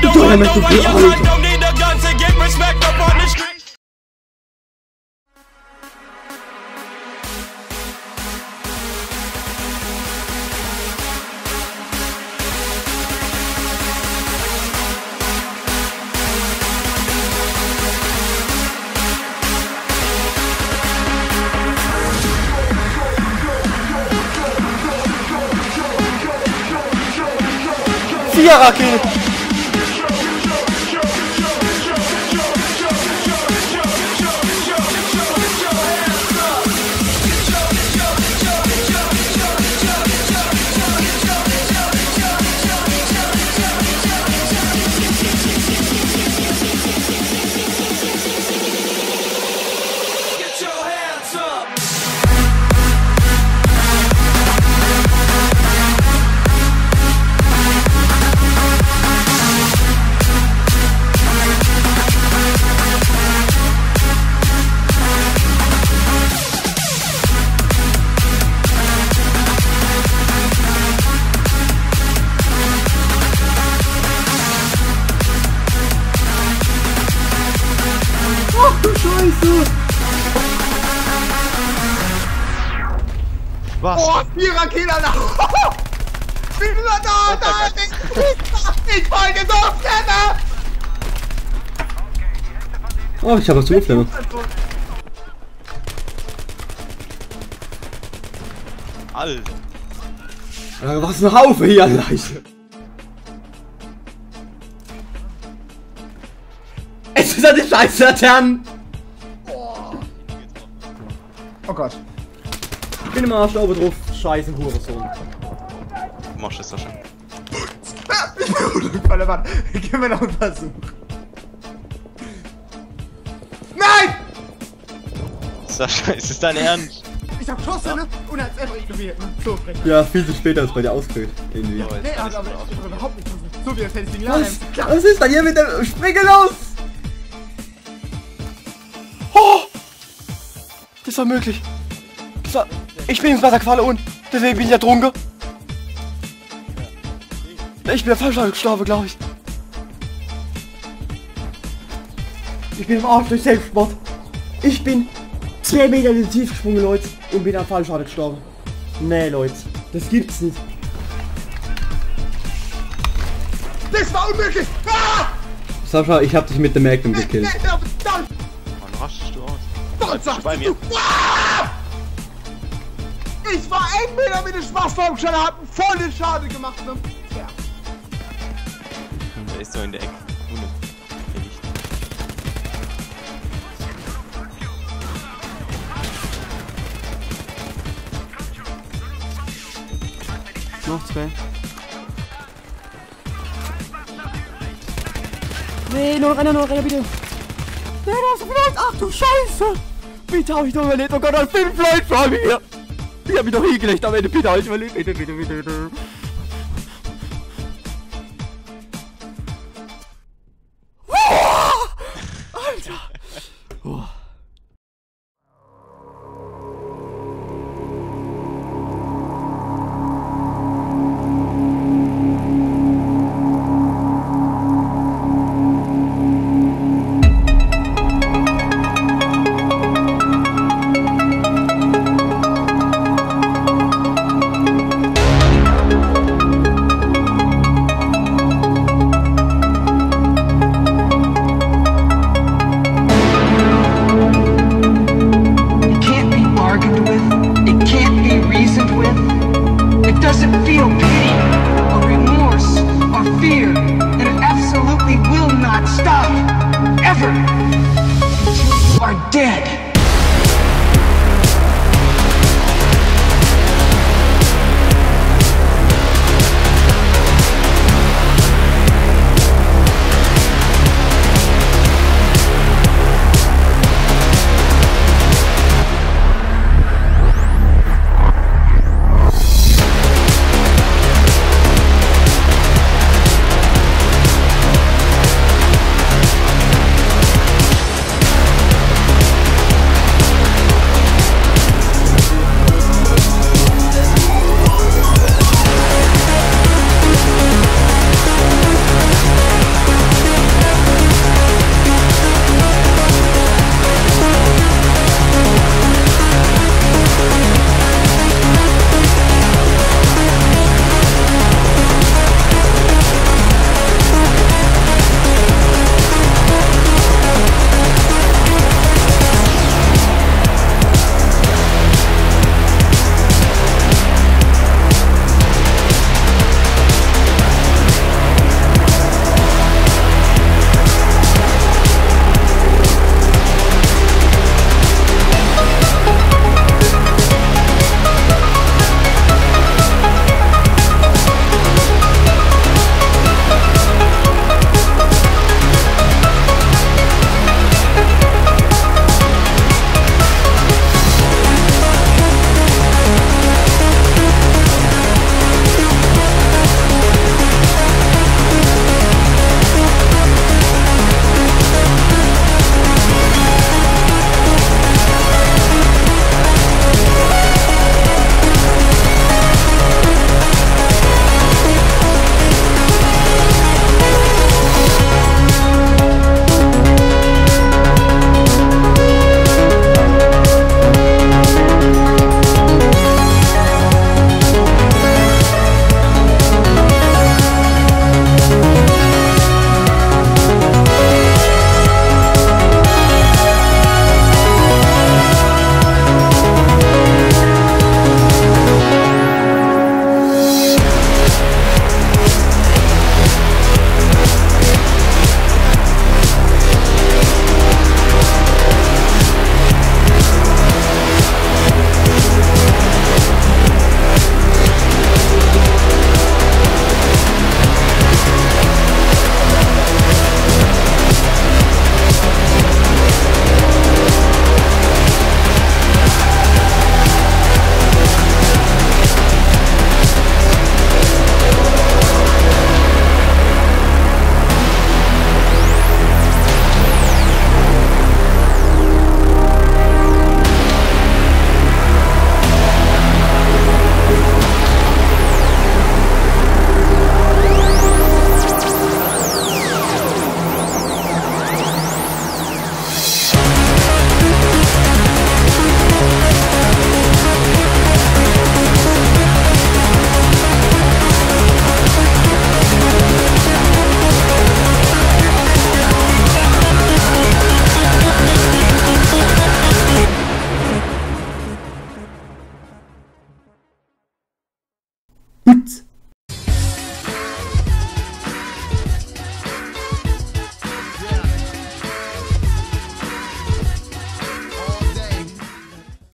Don't have to be honest. Don't need a gun to get respect up on the street. Fiarakete! Was? Oh, 4er Killer nach! Ich bin nur da! Ich wollte so flammen! Oh, ich habe was zu geflammen. Alter! Was ein Haufe hier an Leiche! Es ist eine Scheiß-Laternen! Oh Gott! Ich bin im Arsch, da oben drauf, scheiße Hurensohn. Du machst das doch schon. Ich bin runtergefallen, warte. Gehen wir noch einen Versuch. Nein! Sascha, ist das dein Ernst? Ich hab Schuss, ne? Und als Emre ignoriert. So frech. Ja, viel zu spät, als bei dir auskriegt. Irgendwie. Nee, aber ich bin überhaupt nicht so wie das hätte ich den Laden. Was ist denn hier mit dem Springen los? Oh! Das war möglich. Das war... Ich bin ins Wasser gefallen und deswegen bin ich ja drunken. Ich bin der Fallschlag gestorben, glaube ich. Ich bin im Arsch durch Selbstsport. Ich bin 2 Meter in den Tief gesprungen, Leute, und bin am Fallschlag gestorben. Nee, Leute, das gibt's nicht. Das war unmöglich! Ah! Sascha, ich hab dich mit dem Magnum gekillt. Mann, rastest du aus? Doch, bei mir. Ich war 1 Meter mit dem Schwachsturmschall, hab einen vollen Schaden gemacht. Ne? Ja. Der ist doch in der Ecke. Noch 2. Nee, nur noch einer, bitte. Nee, das ist vielleicht. Ach du Scheiße. Bitte hab ich doch überlebt. Oh Gott, da sind 5 Leute vor mir. Ich hab mich doch hingelegt, aber bitte, ich überlebe. Bitte. Oh, Alter! Oh. Hut.